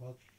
much.